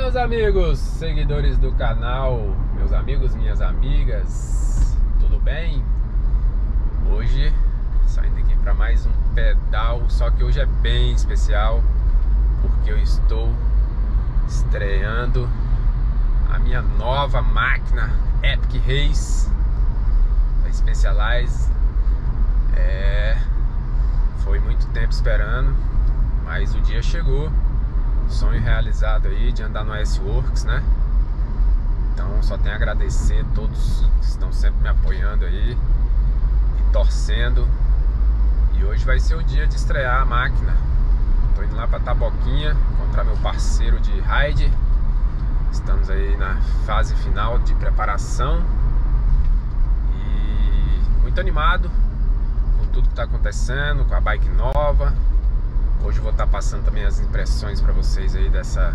meus amigos, seguidores do canal, meus amigos, minhas amigas, tudo bem? Hoje, saindo aqui para mais um pedal, só que hoje é bem especial, porque eu estou estreando a minha nova máquina Epic Race da Specialized. Foi muito tempo esperando, mas o dia chegou. Sonho realizado aí de andar no S-Works, né? Então só tenho a agradecer a todos que estão sempre me apoiando aí e torcendo. E hoje vai ser o dia de estrear a máquina. Tô indo lá pra Taboquinha encontrar meu parceiro de ride. Estamos aí na fase final de preparação e muito animado com tudo que tá acontecendo, com a bike nova. Hoje eu vou estar passando também as impressões para vocês aí dessa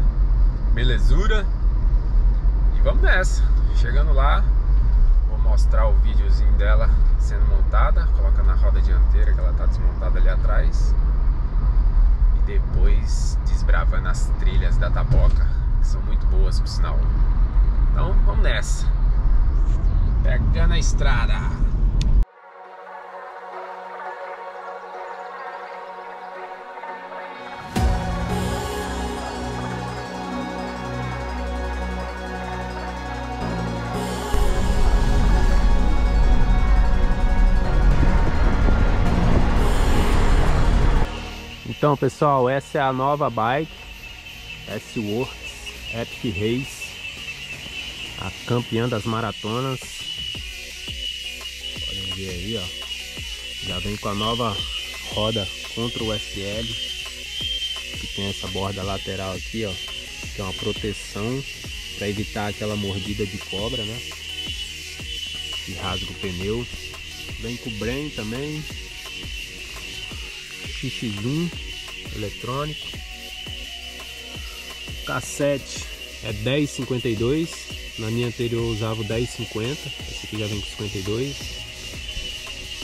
belezura. E vamos nessa. Chegando lá, vou mostrar o videozinho dela sendo montada. Coloca na roda dianteira, que ela tá desmontada ali atrás. E depois desbravando as trilhas da Taboca, que são muito boas, por sinal. Então vamos nessa. Pegando a estrada. Então pessoal, essa é a nova bike S-Works Epic Race, a campeã das maratonas. Podem ver aí, ó, já vem com a nova roda Control SL, que tem essa borda lateral aqui, ó, que é uma proteção para evitar aquela mordida de cobra, né, que rasga o pneu. Vem com o Brain também, XX1 eletrônico. O cassete é 10,52, na minha anterior eu usava o 10,50, esse aqui já vem com 52.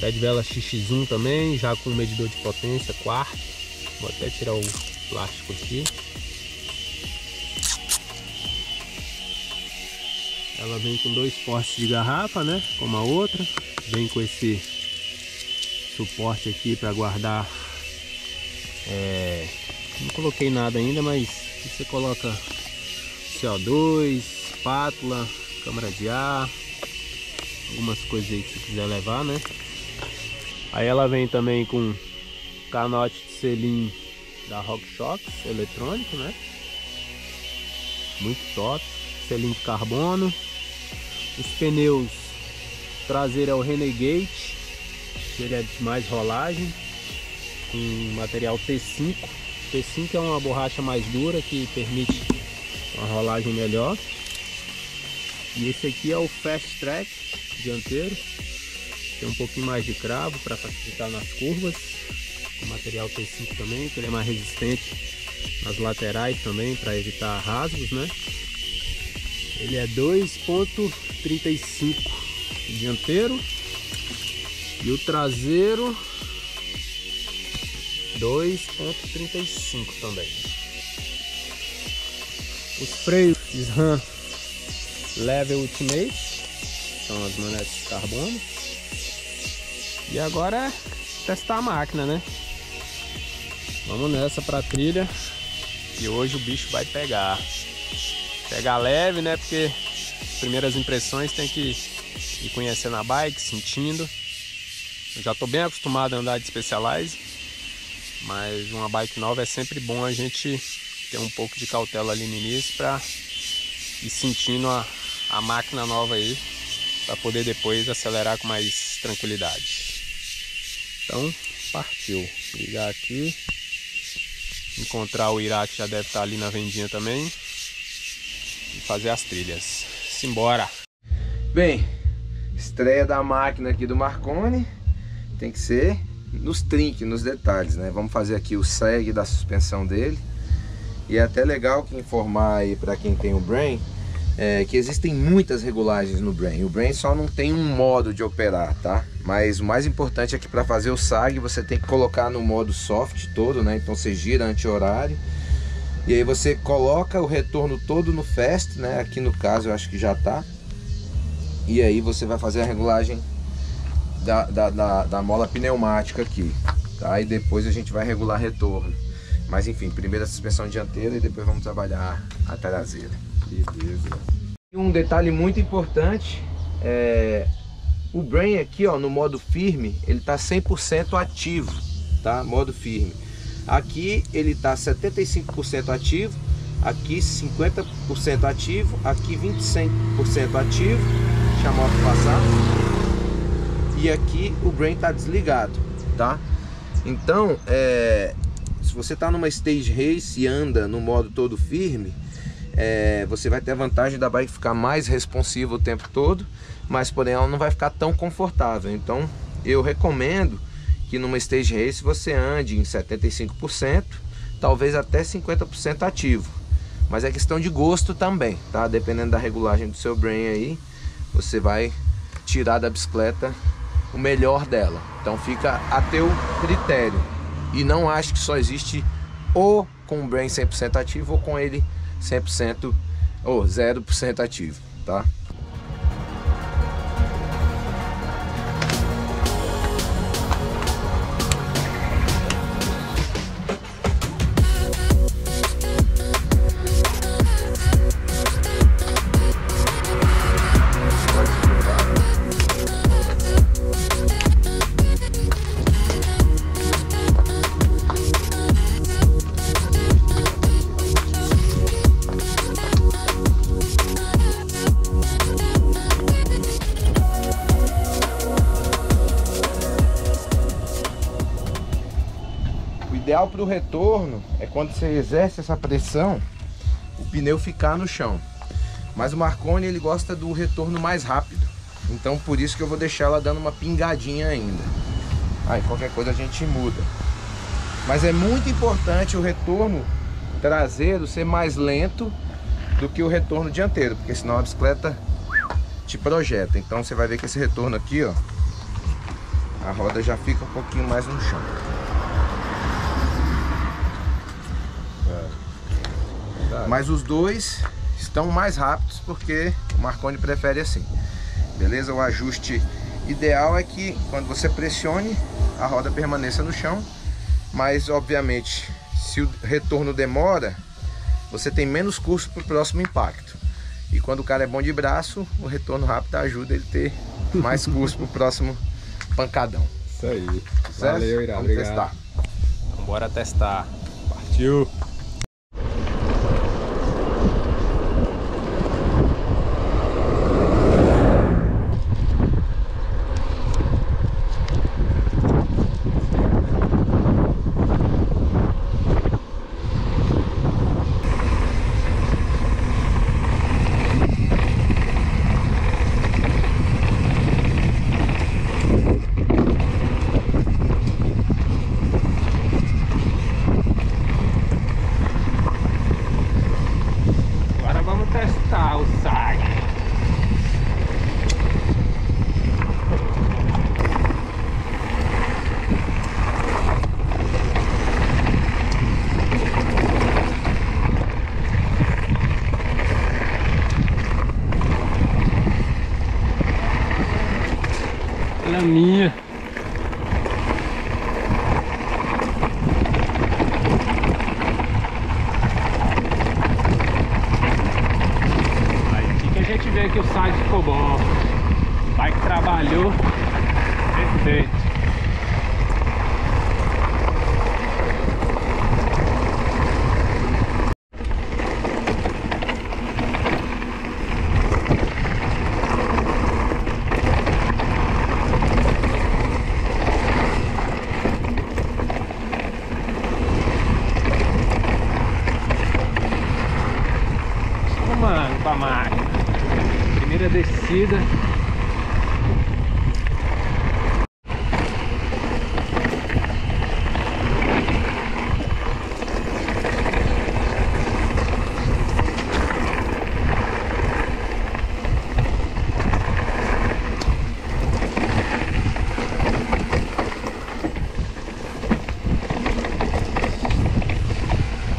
Pé de vela XX1 também, já com medidor de potência quarto. Vou até tirar o plástico aqui. Ela vem com dois postes de garrafa, né, como a outra. Vem com esse suporte aqui para guardar. Não coloquei nada ainda, mas você coloca CO2, espátula, câmara de ar, algumas coisas aí que você quiser levar, né? Aí ela vem também com canote de selim da RockShox eletrônico, né? Muito top, selim de carbono. Os pneus traseiro é o Renegade, ele é de mais rolagem, em material T5. T5 é uma borracha mais dura que permite uma rolagem melhor. E esse aqui é o Fast Track dianteiro, tem um pouquinho mais de cravo para facilitar nas curvas. O material T5 também, que ele é mais resistente nas laterais também, para evitar rasgos, né? Ele é 2,35 dianteiro e o traseiro 2,35 também. Os freios RAM Level Ultimate, são as manetes de carbono. E agora é testar a máquina, né? Vamos nessa pra trilha, e hoje o bicho vai pegar. Pegar leve, né? Porque as primeiras impressões tem que ir conhecendo a bike, sentindo. Eu já tô bem acostumado a andar de Specialized, mas uma bike nova é sempre bom a gente ter um pouco de cautela ali no início para ir sentindo a máquina nova aí, para poder depois acelerar com mais tranquilidade. Então partiu, ligar aqui, encontrar o Ira, que já deve estar ali na vendinha também, e fazer as trilhas. Simbora! Bem, estreia da máquina aqui do Marconi, tem que ser nos trinques, nos detalhes, né? Vamos fazer aqui o seg da suspensão dele. E é até legal que informar aí para quem tem o Brain, que existem muitas regulagens no Brain. O Brain só não tem um modo de operar, tá? Mas o mais importante é que para fazer o sag você tem que colocar no modo soft todo, né? Então você gira anti-horário, E aí você coloca o retorno todo no fast, né? Aqui no caso eu acho que já tá. E aí você vai fazer a regulagem da mola pneumática aqui, tá? E depois a gente vai regular retorno. Mas enfim, primeiro a suspensão dianteira e depois vamos trabalhar a traseira. Beleza. Um detalhe muito importante é o Brain aqui, ó, no modo firme, ele tá 100% ativo, tá? Modo firme. Aqui ele tá 75% ativo, aqui 50% ativo, aqui 25% ativo, deixa a moto passar, e aqui o Brain tá desligado, tá? Então, se você tá numa stage race e anda no modo todo firme, você vai ter a vantagem da bike ficar mais responsiva o tempo todo, mas porém ela não vai ficar tão confortável. Então eu recomendo que numa stage race você ande em 75%, talvez até 50% ativo, mas é questão de gosto também, tá? Dependendo da regulagem do seu Brain aí, você vai tirar da bicicleta o melhor dela. Então fica a teu critério, e não acho que só existe ou com o Brain 100% ativo ou com ele 100% ou 0% ativo, tá? O ideal para o retorno é quando você exerce essa pressão, o pneu ficar no chão. Mas o Marconi, ele gosta do retorno mais rápido, então por isso que eu vou deixar ela dando uma pingadinha ainda. Aí qualquer coisa a gente muda. Mas é muito importante o retorno traseiro ser mais lento do que o retorno dianteiro, porque senão a bicicleta te projeta. Então você vai ver que esse retorno aqui, ó, a roda já fica um pouquinho mais no chão. Mas os dois estão mais rápidos porque o Marconi prefere assim, beleza? O ajuste ideal é que quando você pressione, a roda permaneça no chão, mas obviamente se o retorno demora, você tem menos curso para o próximo impacto. E quando o cara é bom de braço, o retorno rápido ajuda ele a ter mais curso para o próximo pancadão. Isso aí, certo? Valeu, Ira, vamos testar. Então bora testar, partiu! Minha aí, aqui que a gente vê que o side ficou bom, o bike trabalhou perfeito. Primeira descida.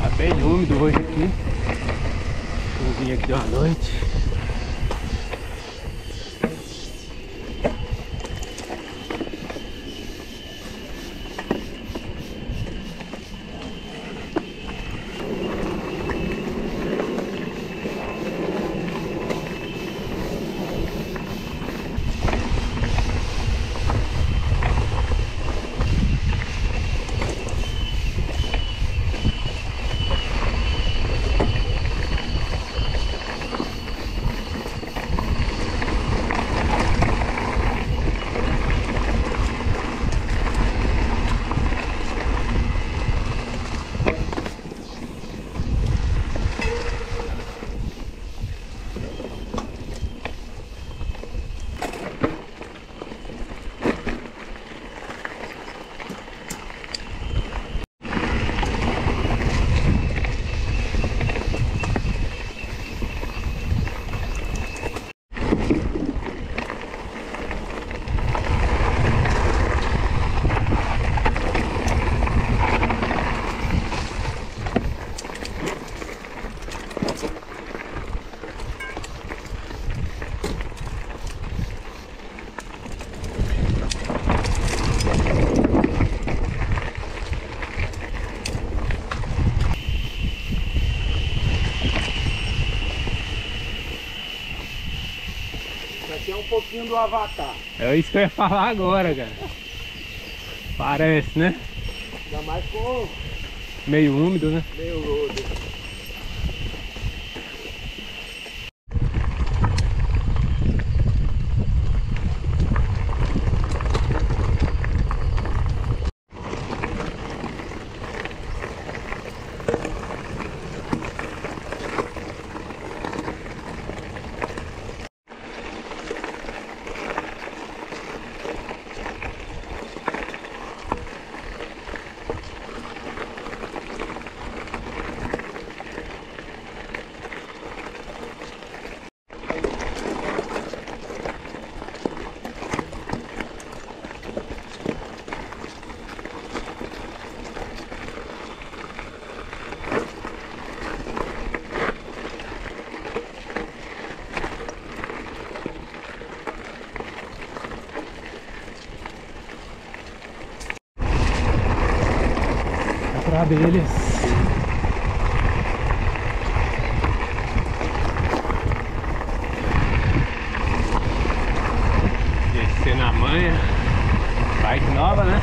Tá bem. úmido hoje aqui. Chuvinha aqui deu à noite. Um pouquinho do Avatar. É isso que eu ia falar agora, cara. Parece, né? Ainda mais com... meio úmido, né? Meio lodo. Abelhas. Descer na manha. Bike nova, né?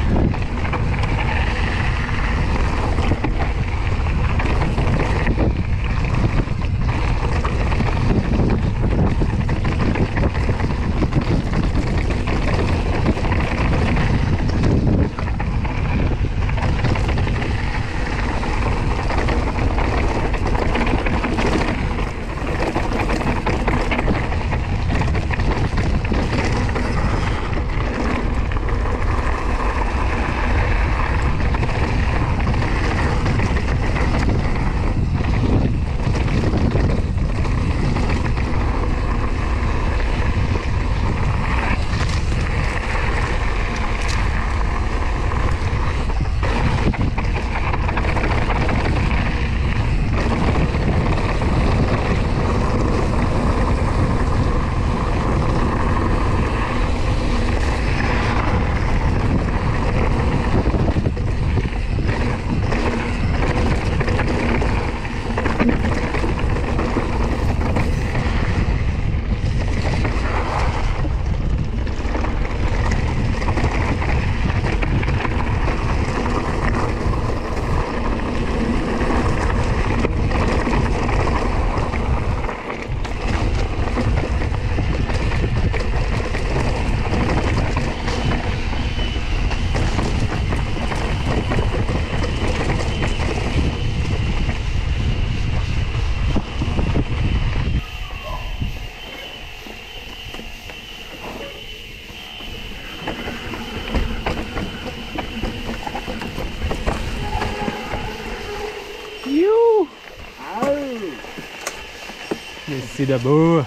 Descida boa.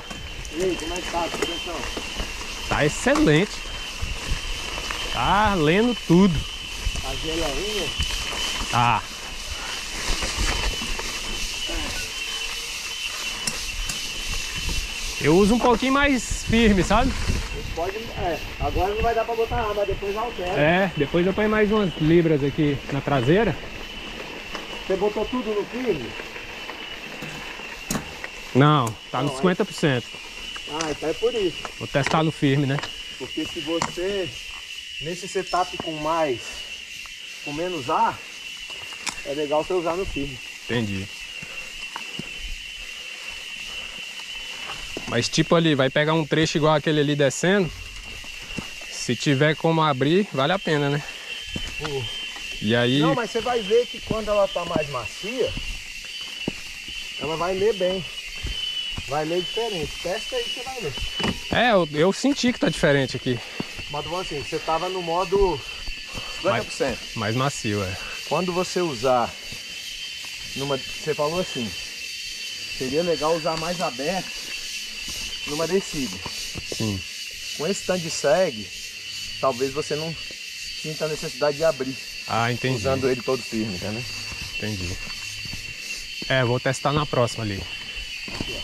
E aí, como é que tá a suspensão? Tá excelente. Tá lendo tudo. Tá geladinha? Tá. Eu uso um pouquinho mais firme, sabe? Pode, agora não vai dar pra botar a arma, depois altera. É, depois eu ponho mais umas libras aqui na traseira. Você botou tudo no firme? Não, tá nos 50%. Ah, então é por isso. Vou testar no firme, né? Porque se você, nesse setup com menos ar, é legal você usar no firme. Entendi. Mas tipo ali, vai pegar um trecho igual aquele ali descendo, se tiver como abrir, vale a pena, né? E aí... Não, mas você vai ver que quando ela tá mais macia, ela vai ler bem. Vai ler diferente. Testa aí que você vai ler. É, eu senti que tá diferente aqui. Mas bom assim, você tava no modo 50%. Mais macio, é. Quando você usar numa... Você falou assim, seria legal usar mais aberto numa descida. Sim. Com esse tanto de seg, talvez você não sinta a necessidade de abrir. Ah, entendi. Usando ele todo firme, tá, né? Entendi. É, vou testar na próxima ali. Aqui, ó.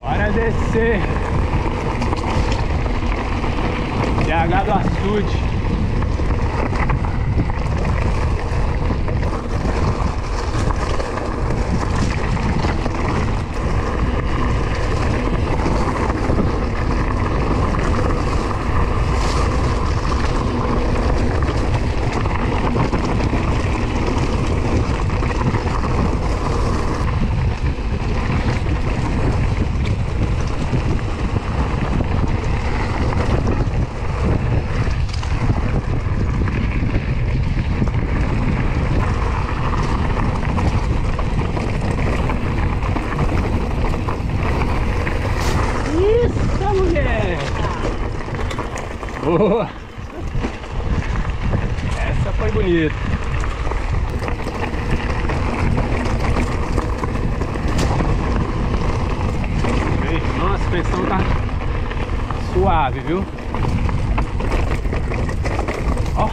Bora descer. TH do açude. Boa! Essa foi bonita! Nossa, a suspensão tá suave, viu? Ó!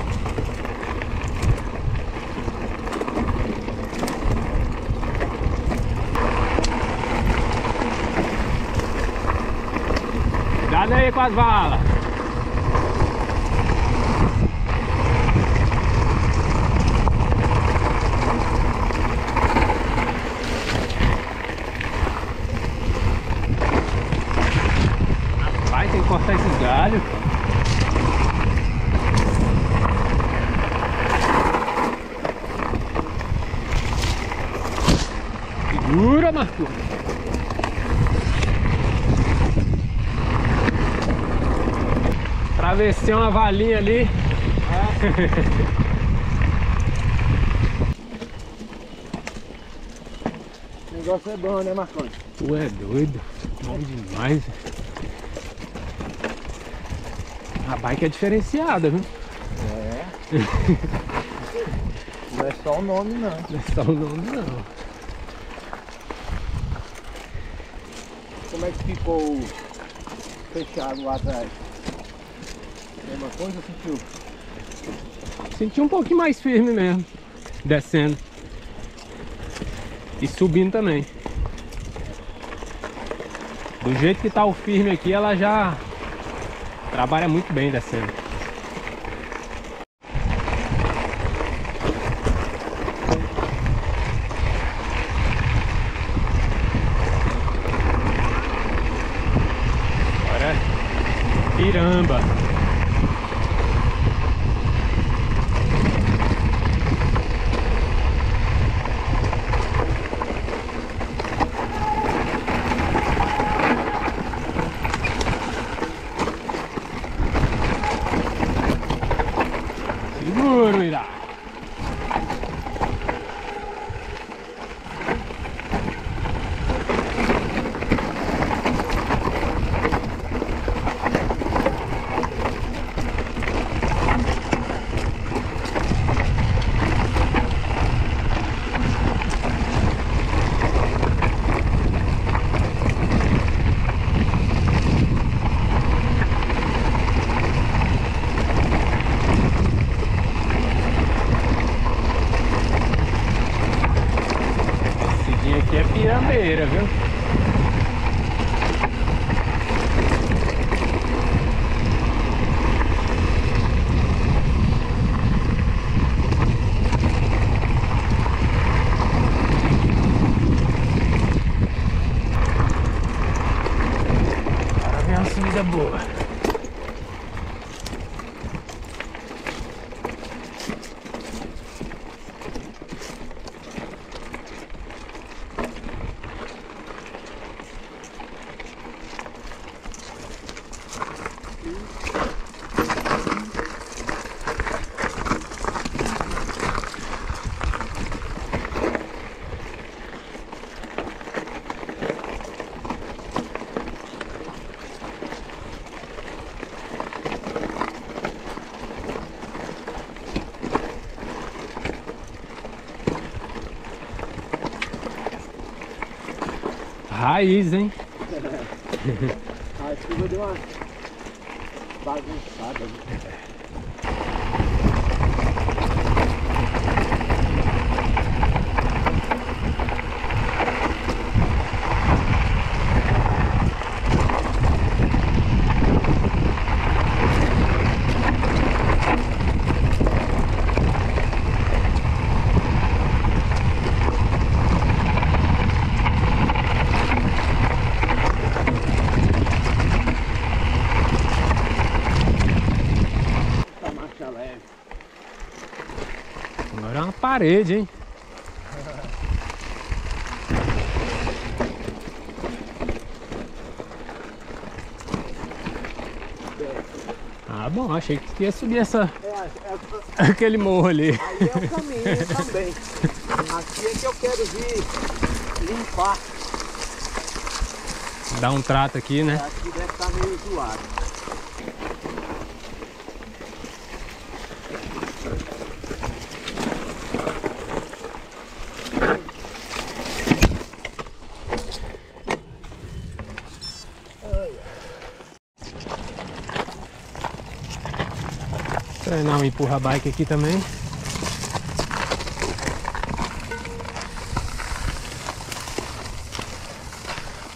Cuidado aí com as valas! Cortar esses galhos. Segura, Marcos. Atravessei uma valinha ali. Ah. O negócio é bom, né, Marconi? Tu é doido. Bom demais. A bike é diferenciada, viu? É. Não é só o nome, não. Não é só o nome, não. Como é que ficou fechado lá atrás? Mesma coisa ou sentiu? Senti um pouquinho mais firme mesmo. Descendo. E subindo também. Do jeito que tá o firme aqui, ela já... Trabalha muito bem descendo. Bora. Caramba! Seguro, Ira! Pirambeira, viu? Agora vem uma subida boa. Raiz, hein? A chuva deu uma bagunçada ali. Agora é uma parede, hein? Ah, bom, achei que ia subir essa... aquele morro ali. Aí é o caminho também. Aqui é que eu quero vir limpar. Dá um trato aqui, né? Aqui deve estar meio zoado. Não empurra a bike aqui também.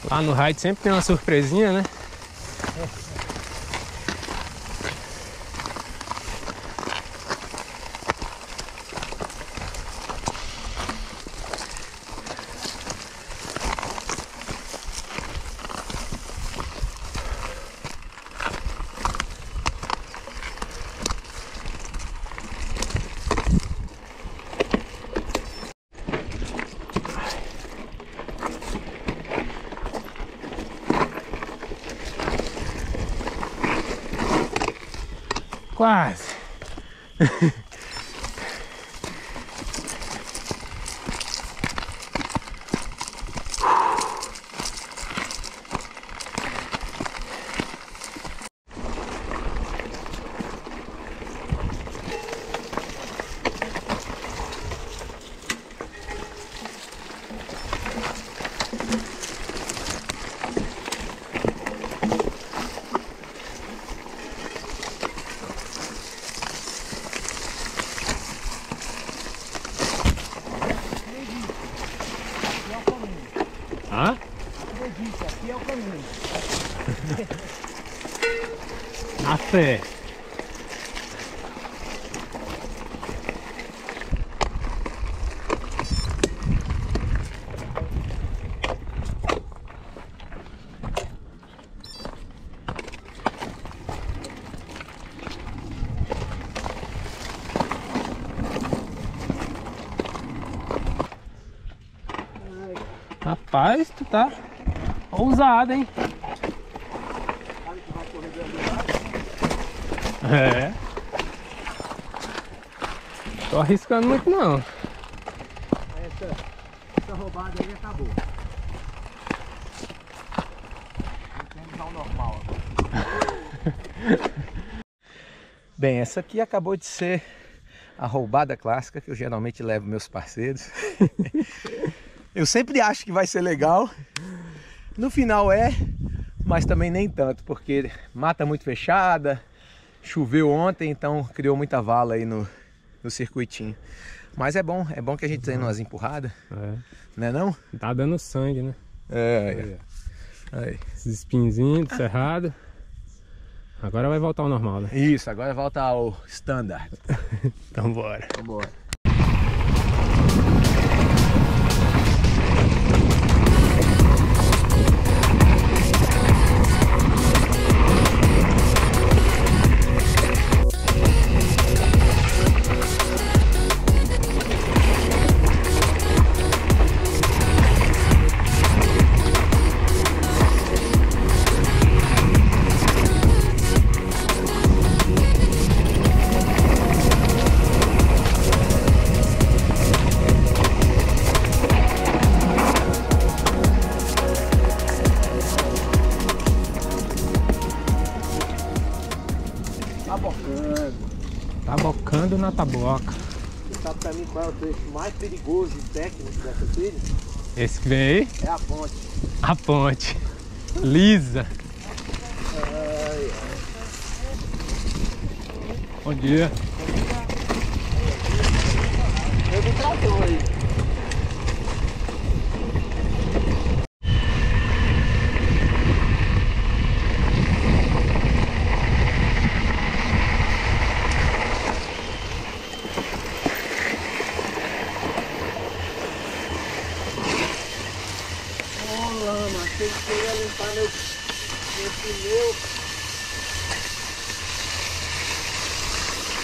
Lá no ride sempre tem uma surpresinha, né? Quase! Na fé. Rapaz, tu tá ousado, hein? É. Tô arriscando muito não. Essa roubada aí acabou. Normal. Bem, essa aqui acabou de ser a roubada clássica que eu geralmente levo meus parceiros. Eu sempre acho que vai ser legal. No final é, mas também nem tanto, porque mata muito fechada, choveu ontem, então criou muita vala aí no circuitinho. Mas é bom que a gente tá indo umas empurradas, né não? Tá dando sangue, né? É. Esses espinzinhos do cerrado. Agora vai voltar ao normal, né? Isso, agora volta ao standard. Então bora. Vambora. Tabocando na Taboca. Você sabe pra mim qual é o trecho mais perigoso e técnico dessa trilha? Esse que vem aí? É a ponte. A ponte. Lisa. Ai, ai. Bom dia. Eu me tratou aí.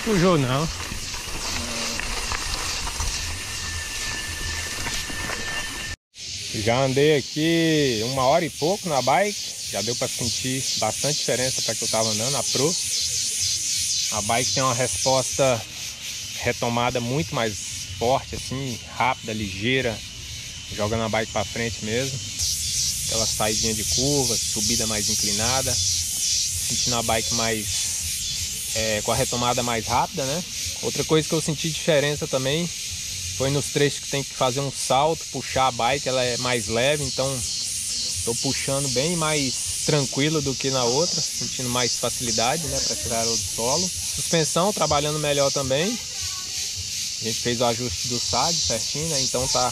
Sujou não. Já andei aqui 1h e pouco na bike. Já deu para sentir bastante diferença para que eu estava andando, a Pro. A bike tem uma resposta retomada muito mais forte, assim, rápida, ligeira. Jogando a bike para frente mesmo. Aquela saidinha de curva, subida mais inclinada. Sentindo a bike mais... com a retomada mais rápida, né? Outra coisa que eu senti diferença também foi nos trechos que tem que fazer um salto, puxar a bike, ela é mais leve, então estou puxando bem mais tranquilo do que na outra, sentindo mais facilidade, né, para tirar ela do solo. Suspensão trabalhando melhor também. A gente fez o ajuste do SAD certinho, né? Então tá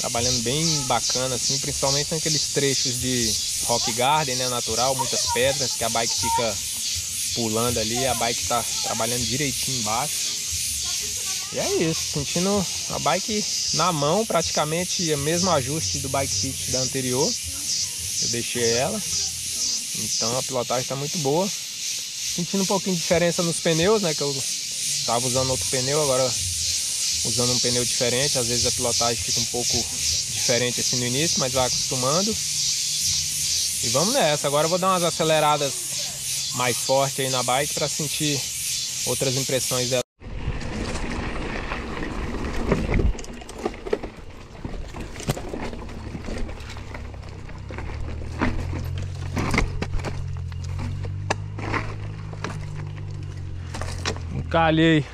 trabalhando bem bacana, assim, principalmente naqueles trechos de rock garden, né, natural, muitas pedras que a bike fica pulando ali, a bike tá trabalhando direitinho embaixo. E é isso, sentindo a bike na mão, praticamente o mesmo ajuste do bike fit da anterior. Eu deixei ela. Então a pilotagem tá muito boa. Sentindo um pouquinho de diferença nos pneus, né? Que eu tava usando outro pneu, agora usando um pneu diferente. Às vezes a pilotagem fica um pouco diferente assim no início, mas vai acostumando. E vamos nessa. Agora eu vou dar umas aceleradas mais forte aí na bike para sentir outras impressões dela. Encalhei.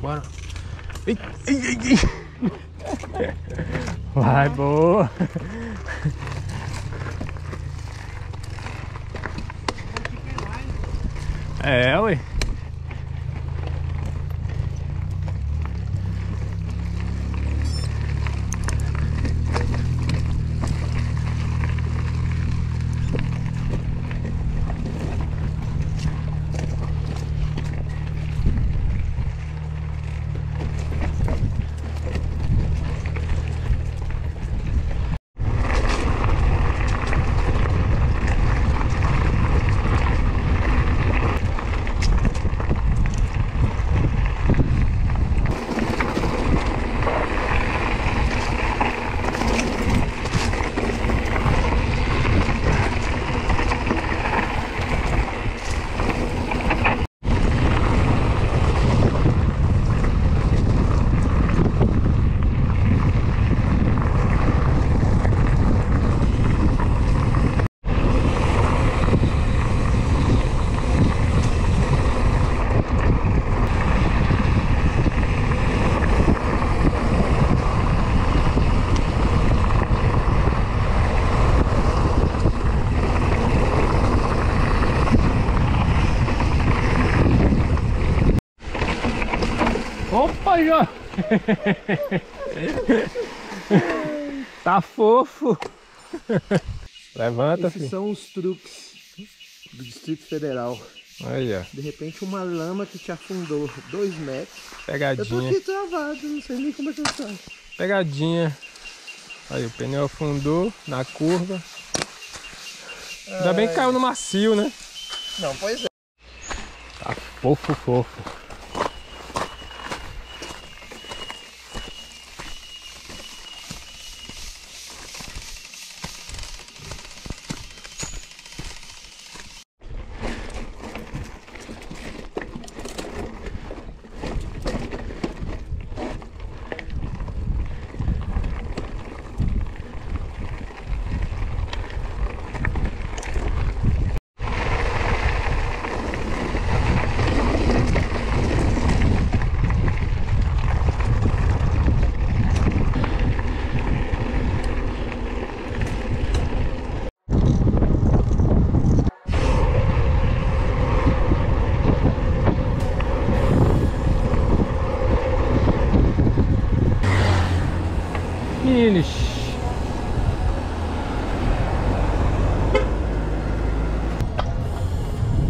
Bora. Ei. Vai, boa. É, ué. Tá fofo. Levanta, filho. Esses são os truques do Distrito Federal. Aí, ó. De repente uma lama que te afundou 2 metros. Pegadinha. Eu tô aqui travado, não sei nem como é que eu tô. Pegadinha. Aí o pneu afundou na curva. Ai. Ainda bem que caiu no macio, né? Não, pois é. Tá fofo, fofo.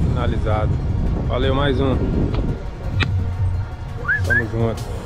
Finalizado. Valeu mais um. Tamo junto.